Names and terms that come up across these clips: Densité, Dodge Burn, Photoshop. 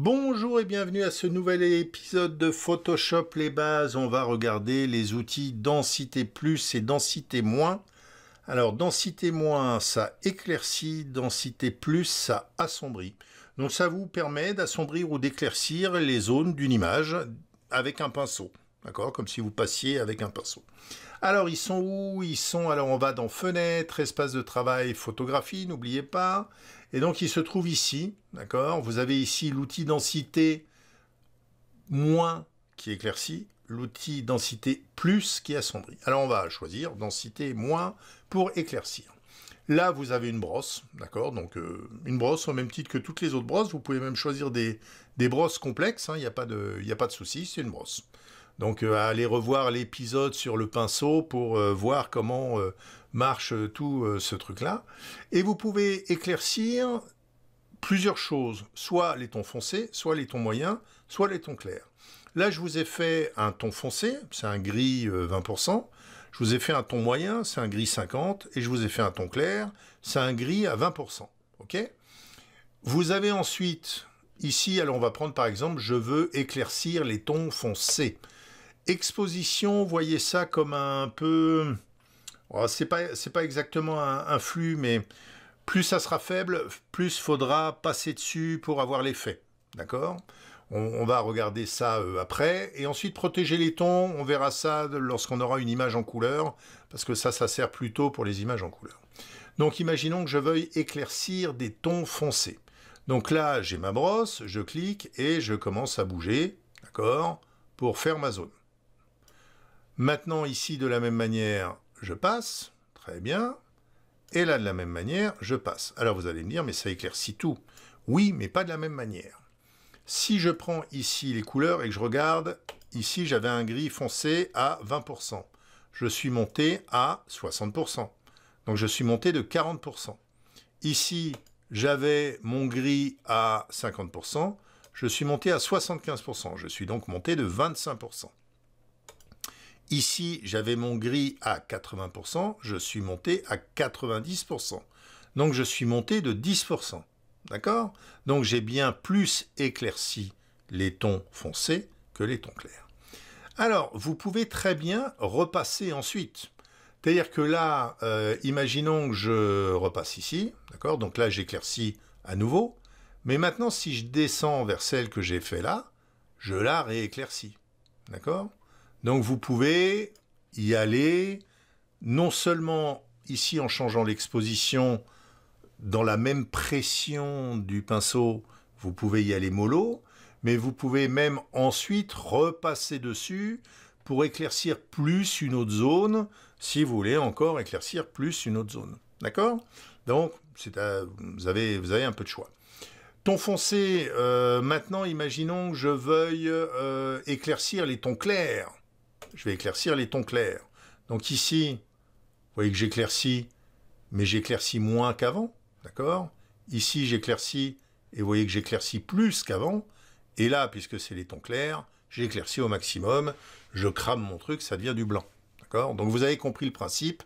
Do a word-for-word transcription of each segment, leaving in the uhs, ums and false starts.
Bonjour et bienvenue à ce nouvel épisode de Photoshop les bases. On va regarder les outils densité plus et densité moins. Alors densité moins, ça éclaircit, densité plus, ça assombrit. Donc ça vous permet d'assombrir ou d'éclaircir les zones d'une image avec un pinceau. D'accord, comme si vous passiez avec un pinceau. Alors ils sont où? Ils sont, alors on va dans fenêtre, espace de travail, photographie, n'oubliez pas. Et donc il se trouve ici, d'accord. Vous avez ici l'outil densité moins qui éclaircit, l'outil densité plus qui assombrit. Alors on va choisir densité moins pour éclaircir. Là vous avez une brosse, d'accord. Donc euh, une brosse au même titre que toutes les autres brosses. Vous pouvez même choisir des, des brosses complexes, hein. Il n'y a pas de, y a pas de souci, c'est une brosse. Donc euh, allez revoir l'épisode sur le pinceau pour euh, voir comment euh, marche euh, tout euh, ce truc-là. Et vous pouvez éclaircir plusieurs choses, soit les tons foncés, soit les tons moyens, soit les tons clairs. Là, je vous ai fait un ton foncé, c'est un gris euh, vingt pour cent. Je vous ai fait un ton moyen, c'est un gris cinquante pour cent. Et je vous ai fait un ton clair, c'est un gris à vingt pour cent. Okay ? Vous avez ensuite, ici, alors on va prendre par exemple, je veux éclaircir les tons foncés. Exposition, voyez ça comme un peu... C'est pas, c'est pas exactement un, un flux, mais plus ça sera faible, plus faudra passer dessus pour avoir l'effet. D'accord ? on, on va regarder ça euh, après. Et ensuite, protéger les tons, on verra ça lorsqu'on aura une image en couleur, parce que ça, ça sert plutôt pour les images en couleur. Donc, imaginons que je veuille éclaircir des tons foncés. Donc là, j'ai ma brosse, je clique et je commence à bouger, d'accord, pour faire ma zone. Maintenant, ici, de la même manière, je passe. Très bien. Et là, de la même manière, je passe. Alors, vous allez me dire, mais ça éclaircit tout. Oui, mais pas de la même manière. Si je prends ici les couleurs et que je regarde, ici, j'avais un gris foncé à vingt pour cent. Je suis monté à soixante pour cent. Donc, je suis monté de quarante pour cent. Ici, j'avais mon gris à cinquante pour cent. Je suis monté à soixante-quinze pour cent. Je suis donc monté de vingt-cinq pour cent. Ici, j'avais mon gris à quatre-vingts pour cent, je suis monté à quatre-vingt-dix pour cent. Donc, je suis monté de dix pour cent. D'accord? Donc, j'ai bien plus éclairci les tons foncés que les tons clairs. Alors, vous pouvez très bien repasser ensuite. C'est-à-dire que là, euh, imaginons que je repasse ici. D'accord? Donc là, j'éclaircis à nouveau. Mais maintenant, si je descends vers celle que j'ai fait là, je la rééclaircis. D'accord? Donc vous pouvez y aller, non seulement ici en changeant l'exposition, dans la même pression du pinceau, vous pouvez y aller mollo, mais vous pouvez même ensuite repasser dessus pour éclaircir plus une autre zone, si vous voulez encore éclaircir plus une autre zone. D'accord? Donc à, vous, avez, vous avez un peu de choix. Ton foncé, euh, maintenant imaginons que je veuille euh, éclaircir les tons clairs. Je vais éclaircir les tons clairs. Donc ici, vous voyez que j'éclaircis, mais j'éclaircis moins qu'avant, d'accord? Ici, j'éclaircis, et vous voyez que j'éclaircis plus qu'avant. Et là, puisque c'est les tons clairs, j'éclaircis au maximum, je crame mon truc, ça devient du blanc, d'accord? Donc vous avez compris le principe,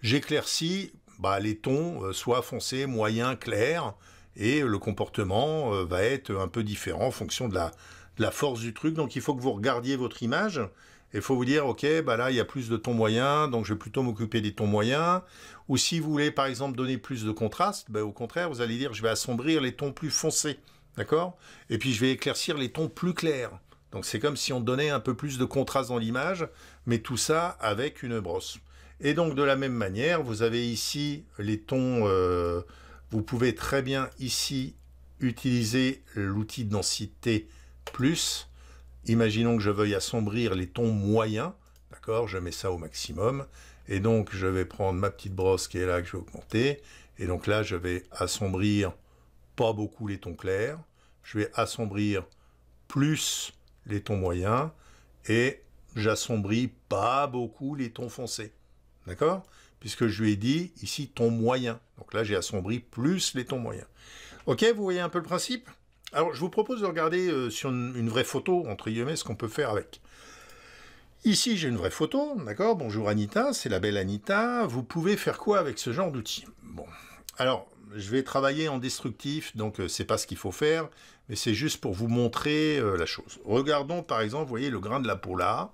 j'éclaircis bah, les tons, euh, soit foncés, moyens, clairs, et le comportement euh, va être un peu différent en fonction de la, de la force du truc. Donc il faut que vous regardiez votre image. Il faut vous dire, ok, bah là, il y a plus de tons moyens, donc je vais plutôt m'occuper des tons moyens. Ou si vous voulez, par exemple, donner plus de contraste, bah, au contraire, vous allez dire, je vais assombrir les tons plus foncés, d'accord? Et puis, je vais éclaircir les tons plus clairs. Donc, c'est comme si on donnait un peu plus de contraste dans l'image, mais tout ça avec une brosse. Et donc, de la même manière, vous avez ici les tons... Euh, vous pouvez très bien ici utiliser l'outil densité plus. Imaginons que je veuille assombrir les tons moyens, d'accord? Je mets ça au maximum, et donc je vais prendre ma petite brosse qui est là, que je vais augmenter, et donc là je vais assombrir pas beaucoup les tons clairs, je vais assombrir plus les tons moyens, et j'assombris pas beaucoup les tons foncés, d'accord? Puisque je lui ai dit ici ton moyen, donc là j'ai assombri plus les tons moyens. Ok, vous voyez un peu le principe? Alors, je vous propose de regarder euh, sur une, une vraie photo, entre guillemets, ce qu'on peut faire avec. Ici, j'ai une vraie photo, d'accord? Bonjour Anita, c'est la belle Anita. Vous pouvez faire quoi avec ce genre d'outil? Bon, alors, je vais travailler en destructif, donc euh, c'est pas ce qu'il faut faire, mais c'est juste pour vous montrer euh, la chose. Regardons par exemple, vous voyez le grain de la peau là.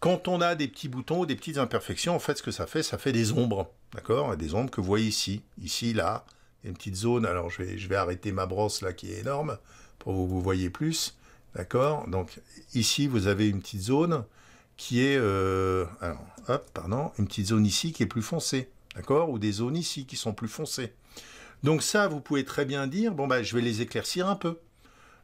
Quand on a des petits boutons ou des petites imperfections, en fait ce que ça fait, ça fait des ombres, d'accord? Des ombres que vous voyez ici, ici, là, une petite zone. Alors je vais, je vais arrêter ma brosse là qui est énorme pour que vous voyez plus, d'accord? Donc ici vous avez une petite zone qui est, euh, alors, hop, pardon, une petite zone ici qui est plus foncée, d'accord? Ou des zones ici qui sont plus foncées. Donc ça, vous pouvez très bien dire, bon ben je vais les éclaircir un peu.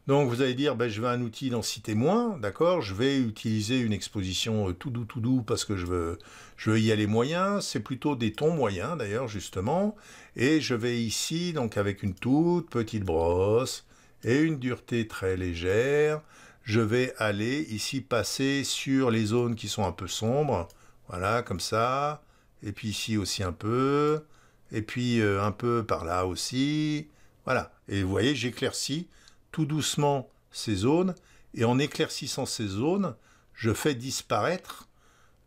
Donc vous allez dire, ben, je vais un outil densité moins, d'accord, je vais utiliser une exposition tout doux, tout doux, parce que je veux, je veux y aller moyen, c'est plutôt des tons moyens d'ailleurs, justement, et je vais ici, donc avec une toute petite brosse, et une dureté très légère, je vais aller ici passer sur les zones qui sont un peu sombres, voilà, comme ça, et puis ici aussi un peu, et puis euh, un peu par là aussi, voilà, et vous voyez, j'éclaircis tout doucement ces zones, et en éclaircissant ces zones, je fais disparaître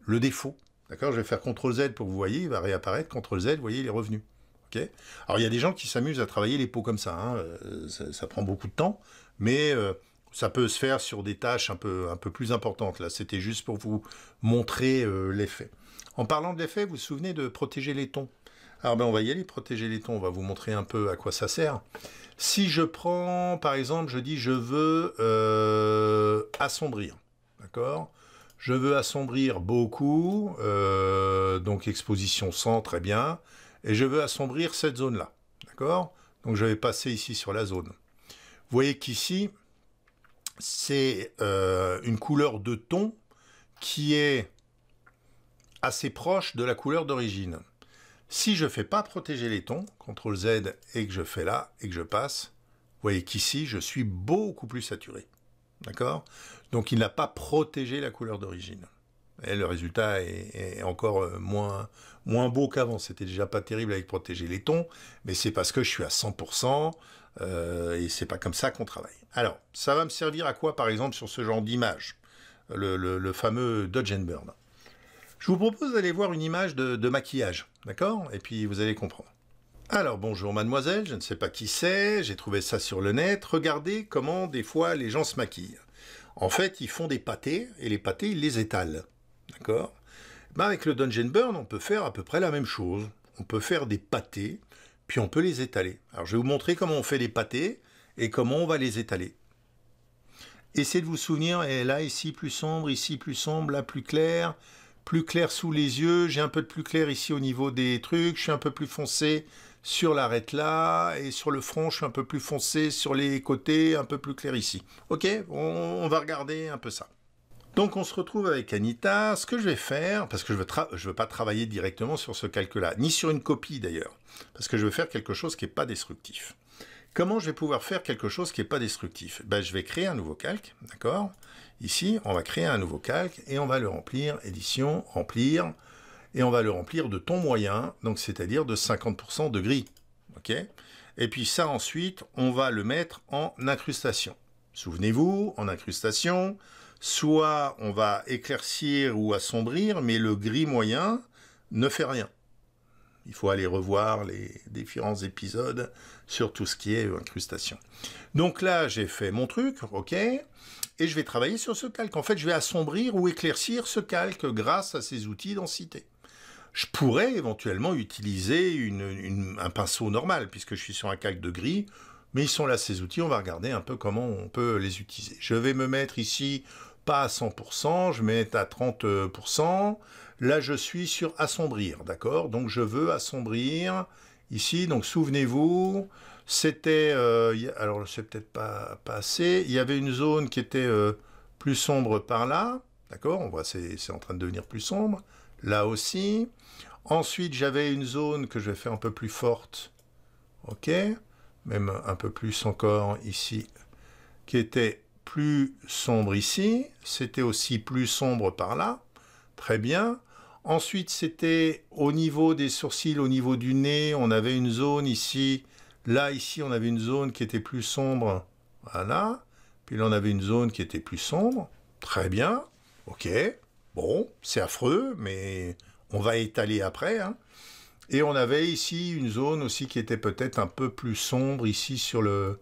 le défaut. D'accord, je vais faire contrôle Z pour que vous voyez, il va réapparaître, contrôle Z, vous voyez, il est revenu. Okay, alors il y a des gens qui s'amusent à travailler les peaux comme ça, hein. euh, ça, ça prend beaucoup de temps, mais euh, ça peut se faire sur des tâches un peu, un peu plus importantes. Là, c'était juste pour vous montrer euh, l'effet. En parlant de l'effet, vous vous souvenez de protéger les tons. Alors ben on va y aller, protéger les tons, on va vous montrer un peu à quoi ça sert. Si je prends, par exemple, je dis je veux euh, assombrir, d'accord? Je veux assombrir beaucoup, euh, donc exposition cent, très bien, et je veux assombrir cette zone-là, d'accord? Donc je vais passer ici sur la zone. Vous voyez qu'ici, c'est euh, une couleur de ton qui est assez proche de la couleur d'origine. Si je ne fais pas protéger les tons, contrôle Z, et que je fais là, et que je passe, vous voyez qu'ici, je suis beaucoup plus saturé. D'accord? Donc, il n'a pas protégé la couleur d'origine. Et le résultat est, est encore moins, moins beau qu'avant. C'était déjà pas terrible avec protéger les tons, mais c'est parce que je suis à cent pour cent, euh, et c'est pas comme ça qu'on travaille. Alors, ça va me servir à quoi, par exemple, sur ce genre d'image? le, le, le fameux Dodge Burn. Je vous propose d'aller voir une image de, de maquillage, d'accord? Et puis vous allez comprendre. Alors bonjour mademoiselle, je ne sais pas qui c'est, j'ai trouvé ça sur le net. Regardez comment des fois les gens se maquillent. En fait, ils font des pâtés, et les pâtés, ils les étalent, d'accord? Ben, avec le Dodge Burn, on peut faire à peu près la même chose. On peut faire des pâtés, puis on peut les étaler. Alors je vais vous montrer comment on fait les pâtés, et comment on va les étaler. Essayez de vous souvenir, et là, ici plus sombre, ici plus sombre, là plus clair... plus clair sous les yeux, j'ai un peu de plus clair ici au niveau des trucs, je suis un peu plus foncé sur l'arête là, et sur le front, je suis un peu plus foncé sur les côtés, un peu plus clair ici. Ok, on, on va regarder un peu ça. Donc on se retrouve avec Anita, ce que je vais faire, parce que je ne veux, veux pas travailler directement sur ce calque-là, ni sur une copie d'ailleurs, parce que je veux faire quelque chose qui n'est pas destructif. Comment je vais pouvoir faire quelque chose qui n'est pas destructif? Ben, je vais créer un nouveau calque, d'accord? Ici, on va créer un nouveau calque et on va le remplir, édition, remplir, et on va le remplir de ton moyen, donc c'est-à-dire de cinquante pour cent de gris, ok? Et puis ça, ensuite, on va le mettre en incrustation. Souvenez-vous, en incrustation, soit on va éclaircir ou assombrir, mais le gris moyen ne fait rien. Il faut aller revoir les différents épisodes sur tout ce qui est incrustation. Donc là, j'ai fait mon truc, ok, et je vais travailler sur ce calque. En fait, je vais assombrir ou éclaircir ce calque grâce à ces outils densité. Je pourrais éventuellement utiliser une, une, un pinceau normal, puisque je suis sur un calque de gris, mais ils sont là, ces outils, on va regarder un peu comment on peut les utiliser. Je vais me mettre ici, pas à cent pour cent, je mets à trente pour cent. Là, je suis sur assombrir, d'accord? Donc, je veux assombrir ici. Donc, souvenez-vous, c'était... Euh, alors, c'est peut-être pas, pas assez. Il y avait une zone qui était euh, plus sombre par là, d'accord? On voit, c'est en train de devenir plus sombre. Là aussi. Ensuite, j'avais une zone que je vais faire un peu plus forte. OK? Même un peu plus encore ici, qui était... plus sombre ici, c'était aussi plus sombre par là, très bien. Ensuite, c'était au niveau des sourcils, au niveau du nez, on avait une zone ici, là, ici, on avait une zone qui était plus sombre, voilà. Puis là, on avait une zone qui était plus sombre, très bien, ok, bon, c'est affreux, mais on va étaler après, hein. Et on avait ici une zone aussi qui était peut-être un peu plus sombre ici sur le,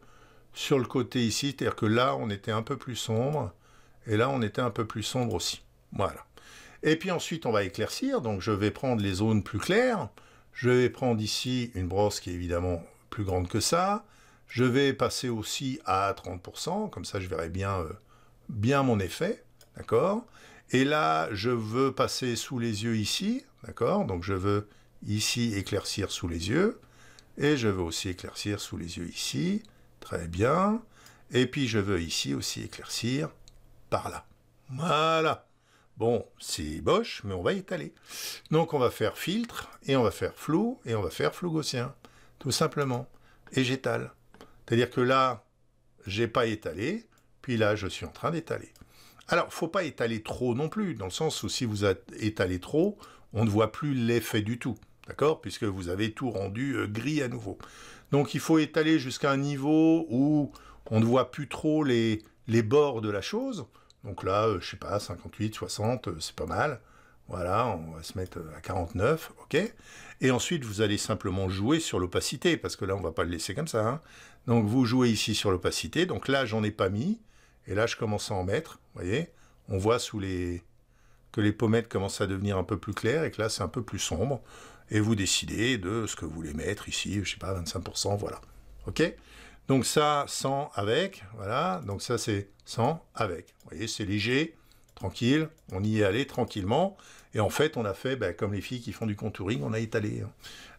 sur le côté ici. C'est-à-dire que là, on était un peu plus sombre. Et là, on était un peu plus sombre aussi. Voilà. Et puis ensuite, on va éclaircir. Donc, je vais prendre les zones plus claires. Je vais prendre ici une brosse qui est évidemment plus grande que ça. Je vais passer aussi à trente pour cent. Comme ça, je verrai bien, euh, bien mon effet. D'accord ? Et là, je veux passer sous les yeux ici. D'accord ? Donc, je veux ici éclaircir sous les yeux. Et je veux aussi éclaircir sous les yeux ici. Très bien. Et puis, je veux ici aussi éclaircir par là. Voilà. Bon, c'est boche, mais on va étaler. Donc, on va faire filtre, et on va faire flou, et on va faire flou gaussien, tout simplement. Et j'étale. C'est-à-dire que là, j'ai pas étalé, puis là, je suis en train d'étaler. Alors, faut pas étaler trop non plus, dans le sens où si vous étalez trop, on ne voit plus l'effet du tout, d'accord? Puisque vous avez tout rendu gris à nouveau. Donc, il faut étaler jusqu'à un niveau où on ne voit plus trop les, les bords de la chose. Donc là, je sais pas, cinquante-huit, soixante, c'est pas mal. Voilà, on va se mettre à quarante-neuf, ok. Et ensuite, vous allez simplement jouer sur l'opacité, parce que là, on va pas le laisser comme ça, hein. Donc, vous jouez ici sur l'opacité. Donc là, j'en ai pas mis. Et là, je commence à en mettre, vous voyez. On voit sous les... que les pommettes commencent à devenir un peu plus claires, et que là, c'est un peu plus sombre. Et vous décidez de ce que vous voulez mettre ici, je sais pas, vingt-cinq pour cent, voilà. Ok ? Donc ça, cent avec, voilà. Donc ça, c'est cent avec. Vous voyez, c'est léger, tranquille. On y est allé tranquillement. Et en fait, on a fait, ben, comme les filles qui font du contouring, on a étalé hein,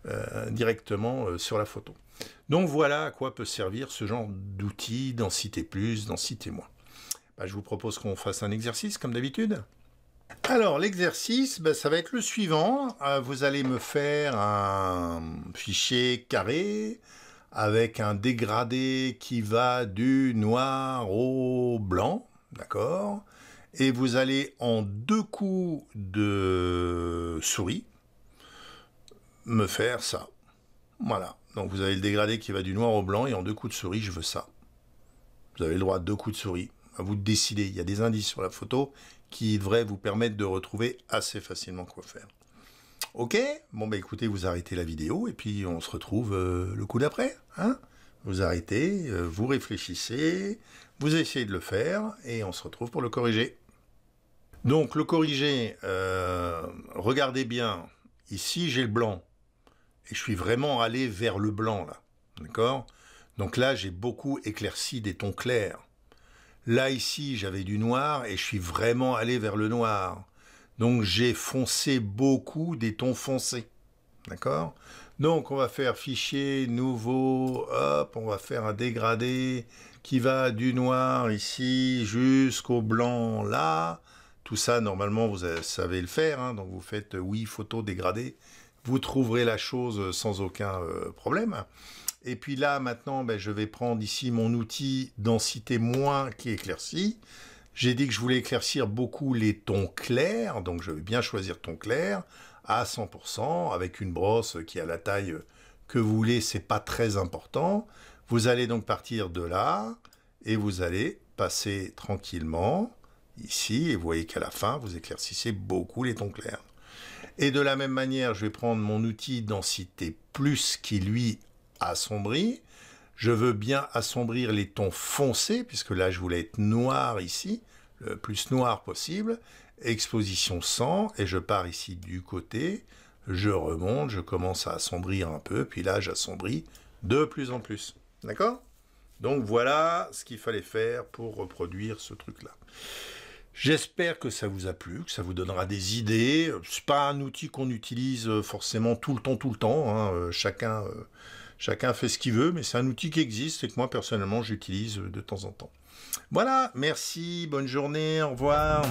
euh, directement euh, sur la photo. Donc voilà à quoi peut servir ce genre d'outil, densité plus, densité moins. Ben, je vous propose qu'on fasse un exercice, comme d'habitude. Alors, l'exercice, ben, ça va être le suivant. Euh, vous allez me faire un fichier carré, avec un dégradé qui va du noir au blanc, d'accord? Et vous allez en deux coups de souris me faire ça. Voilà, donc vous avez le dégradé qui va du noir au blanc et en deux coups de souris, je veux ça. Vous avez le droit à deux coups de souris, à vous de décider. Il y a des indices sur la photo qui devraient vous permettre de retrouver assez facilement quoi faire. Ok, bon bah écoutez, vous arrêtez la vidéo et puis on se retrouve euh, le coup d'après. Hein, vous arrêtez, euh, vous réfléchissez, vous essayez de le faire et on se retrouve pour le corriger. Donc le corriger, euh, regardez bien, ici j'ai le blanc et je suis vraiment allé vers le blanc là, d'accord? Donc là j'ai beaucoup éclairci des tons clairs. Là ici j'avais du noir et je suis vraiment allé vers le noir. Donc, j'ai foncé beaucoup des tons foncés. D'accord? Donc, on va faire fichier, nouveau, hop, on va faire un dégradé qui va du noir ici jusqu'au blanc là. Tout ça, normalement, vous savez le faire. Hein, donc, vous faites oui, photo, dégradé. Vous trouverez la chose sans aucun euh, problème. Et puis là, maintenant, ben, je vais prendre ici mon outil densité moins qui éclaircit. J'ai dit que je voulais éclaircir beaucoup les tons clairs, donc je vais bien choisir ton clair à cent pour cent, avec une brosse qui a la taille que vous voulez, c'est pas très important. Vous allez donc partir de là, et vous allez passer tranquillement ici, et vous voyez qu'à la fin, vous éclaircissez beaucoup les tons clairs. Et de la même manière, je vais prendre mon outil densité plus qui, lui, assombrit. Je veux bien assombrir les tons foncés, puisque là, je voulais être noir ici, le plus noir possible. Exposition cent, et je pars ici du côté. Je remonte, je commence à assombrir un peu, puis là, j'assombris de plus en plus. D'accord? Donc, voilà ce qu'il fallait faire pour reproduire ce truc-là. J'espère que ça vous a plu, que ça vous donnera des idées. C'est pas un outil qu'on utilise forcément tout le temps, tout le temps. Hein. Chacun... Chacun fait ce qu'il veut, mais c'est un outil qui existe et que moi, personnellement, j'utilise de temps en temps. Voilà, merci, bonne journée, au revoir.